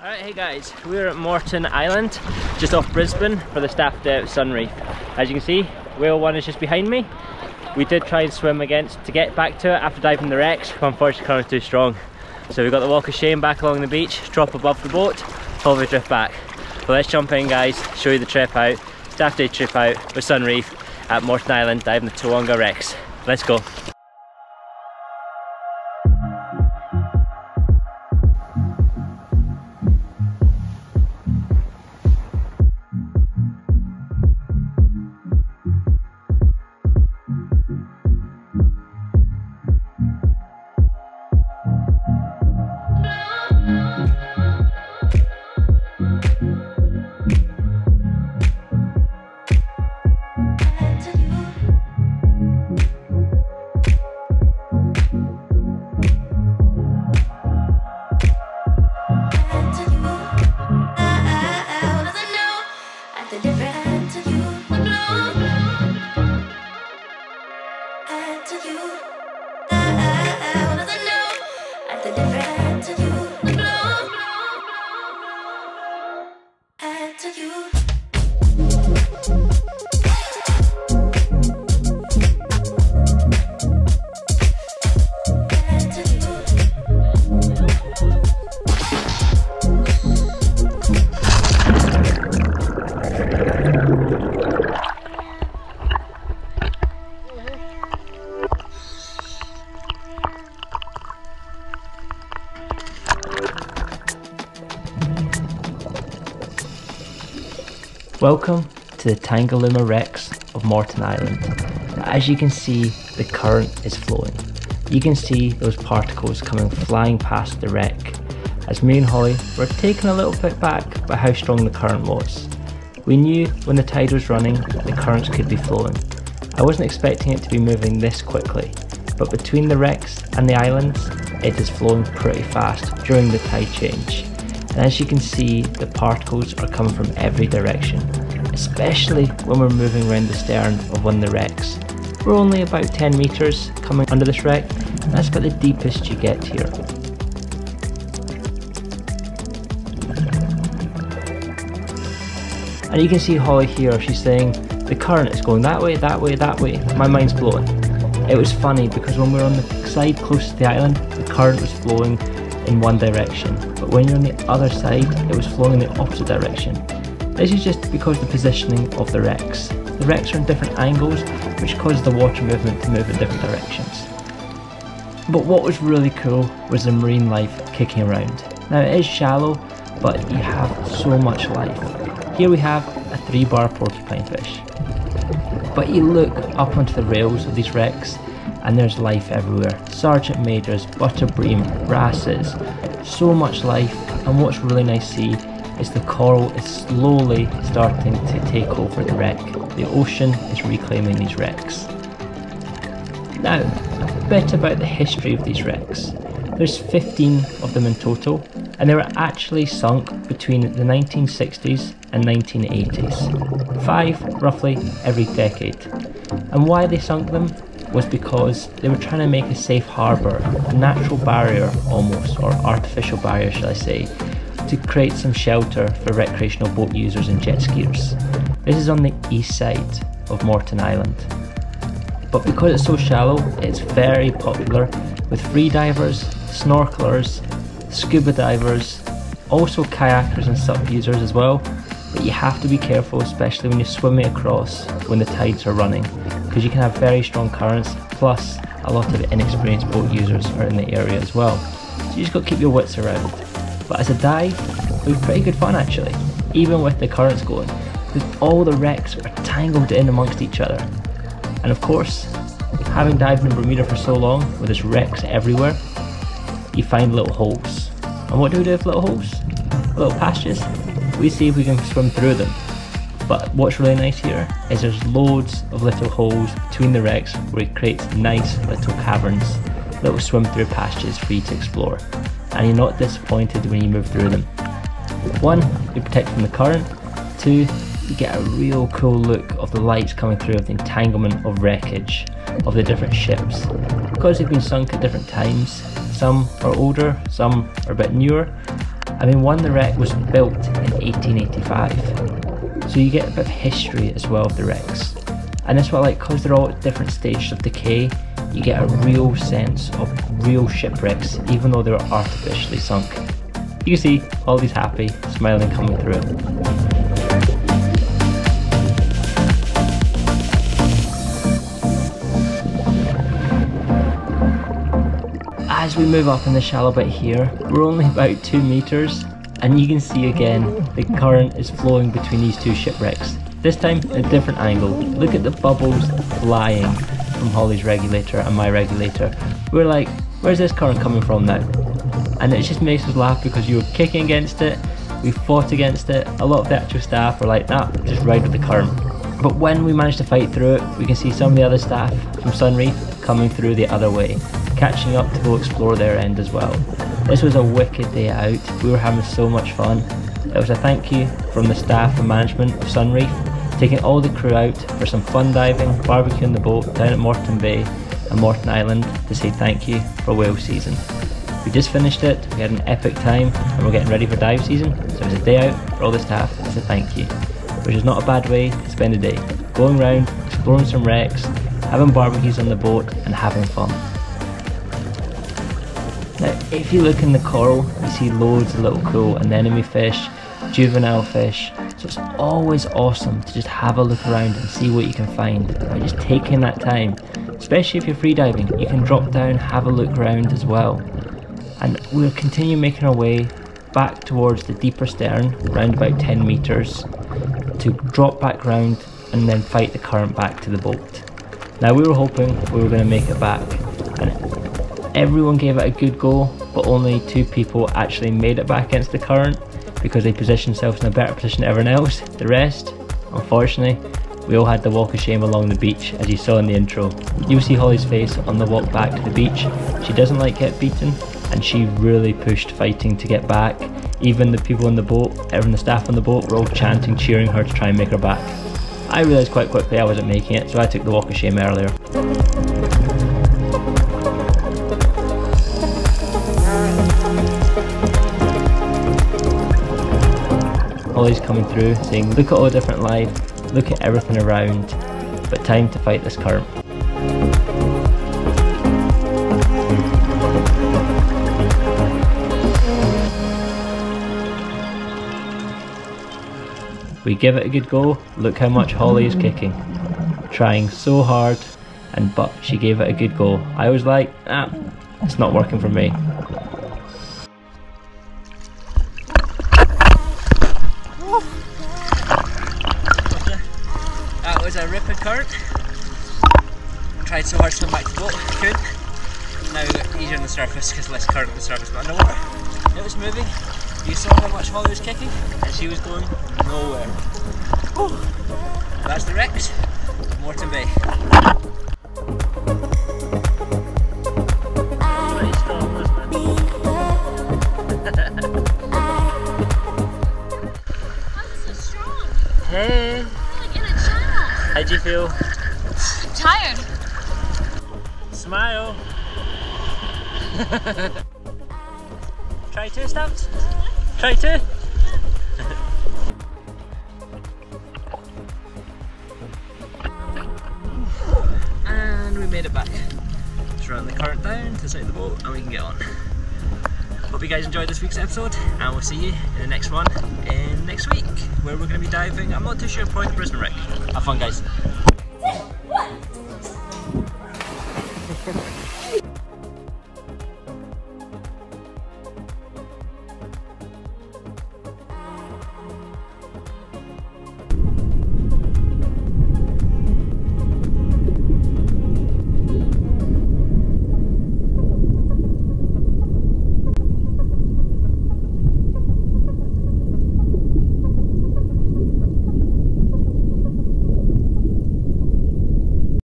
Alright, hey guys, we're at Moreton Island, just off Brisbane, for the staff day at Sun Reef. As you can see, Whale One is just behind me. We did try and swim against to get back to it after diving the wrecks, but unfortunately the current was too strong. So we got the walk of shame back along the beach, drop above the boat, probably drift back. But let's jump in guys, show you the trip out, staff day trip out with Sun Reef at Moreton Island, diving the Tawonga wrecks. Let's go. Welcome to the Tangalooma wrecks of Moreton Island. Now, as you can see, the current is flowing. You can see those particles coming flying past the wreck. As me and Holly were taken a little bit back by how strong the current was. We knew when the tide was running that the currents could be flowing. I wasn't expecting it to be moving this quickly, but between the wrecks and the islands, it is flowing pretty fast during the tide change. And as you can see, the particles are coming from every direction, especially when we're moving around the stern of one of the wrecks. We're only about 10 metres coming under this wreck, and that's about the deepest you get here. And you can see Holly here, she's saying, the current is going that way, that way, that way. My mind's blown. It was funny because when we were on the side close to the island, the current was flowing in one direction, but when you're on the other side it was flowing in the opposite direction. This is just because of the positioning of the wrecks. The wrecks are in different angles, which causes the water movement to move in different directions. But what was really cool was the marine life kicking around. Now it is shallow, but you have so much life. Here we have a 3-bar porcupine fish. But you look up onto the rails of these wrecks and there's life everywhere. Sergeant majors, butterbream, wrasses, so much life. And what's really nice to see is the coral is slowly starting to take over the wreck. The ocean is reclaiming these wrecks. Now, a bit about the history of these wrecks. There's 15 of them in total, and they were actually sunk between the 1960s and 1980s. 5 roughly every decade. And why they sunk them was because they were trying to make a safe harbour, a natural barrier almost, or artificial barrier shall I say, to create some shelter for recreational boat users and jet skiers. This is on the east side of Moreton Island. But because it's so shallow, it's very popular with freedivers, snorkelers, scuba divers, also kayakers and SUP users as well. But you have to be careful, especially when you're swimming across when the tides are running, because you can have very strong currents, plus a lot of inexperienced boat users are in the area as well. So you just got to keep your wits around. But as a dive, it was pretty good fun actually, even with the currents going, because all the wrecks are tangled in amongst each other. And of course, having dived in Bermuda for so long, where there's wrecks everywhere, you find little holes. And what do we do with little holes? Little passages? We see if we can swim through them. But what's really nice here is there's loads of little holes between the wrecks where it creates nice little caverns, little swim through passages for you to explore, and you're not disappointed when you move through them. 1. You protect from the current. 2. You get a real cool look of the lights coming through of the entanglement of wreckage of the different ships. Because they've been sunk at different times, some are older, some are a bit newer, I mean, one, the wreck was built in 1885, so you get a bit of history as well of the wrecks. And that's what I like, because they're all at different stages of decay, you get a real sense of real shipwrecks, even though they were artificially sunk. You can see Holly's happy, smiling coming through. As we move up in the shallow bit here, we're only about 2 meters, and you can see again the current is flowing between these two shipwrecks, this time at a different angle. Look at the bubbles flying from Holly's regulator and my regulator. We're like, where's this current coming from now? And it just makes us laugh, because you were kicking against it, we fought against it, a lot of the actual staff were like, nah, just ride with the current. But when we managed to fight through it, we can see some of the other staff from Sun Reef coming through the other way, catching up to go explore their end as well. This was a wicked day out, we were having so much fun. It was a thank you from the staff and management of Sun Reef, taking all the crew out for some fun diving, barbecue on the boat down at Moreton Bay and Moreton Island to say thank you for whale season. We just finished it, we had an epic time, and we're getting ready for dive season, so it was a day out for all the staff as a thank you, which is not a bad way to spend a day, going around, exploring some wrecks, having barbecues on the boat and having fun. Now, if you look in the coral, you see loads of little cool anemone fish, juvenile fish, so it's always awesome to just have a look around and see what you can find by just taking that time. Especially if you're free diving, you can drop down, have a look around as well. And we'll continue making our way back towards the deeper stern, around about 10 meters, to drop back round and then fight the current back to the boat. Now, we were hoping we were going to make it back, and everyone gave it a good go, but only 2 people actually made it back against the current because they positioned themselves in a better position than everyone else. The rest, unfortunately, we all had the walk of shame along the beach, as you saw in the intro. You'll see Holly's face on the walk back to the beach. She doesn't like getting beaten, and she really pushed fighting to get back. Even the people on the boat, everyone, the staff on the boat, were all chanting, cheering her to try and make her back. I realised quite quickly I wasn't making it, so I took the walk of shame earlier. Holly's coming through saying, look at all different life, look at everything around, but time to fight this current. We give it a good go, look how much Holly is kicking. Trying so hard, and but she gave it a good go. I was like, ah, it's not working for me. Current. I tried so hard to come back to the boat, couldn't. Now easier on the surface because less current on the surface, but underwater it was moving. You saw how much Holly was kicking, and she was going nowhere. Whew. That's the wrecks, Moreton Bay. I'm so strong. Hey. How do you feel? I'm tired. Smile. Try 2 stamps. Try 2. And we made it back. Just run the current down to the side of the boat and we can get on. Hope you guys enjoyed this week's episode, and we'll see you in the next one in next week, where we're going to be diving, I'm not too sure, probably the Brisbane wreck. Have fun, guys.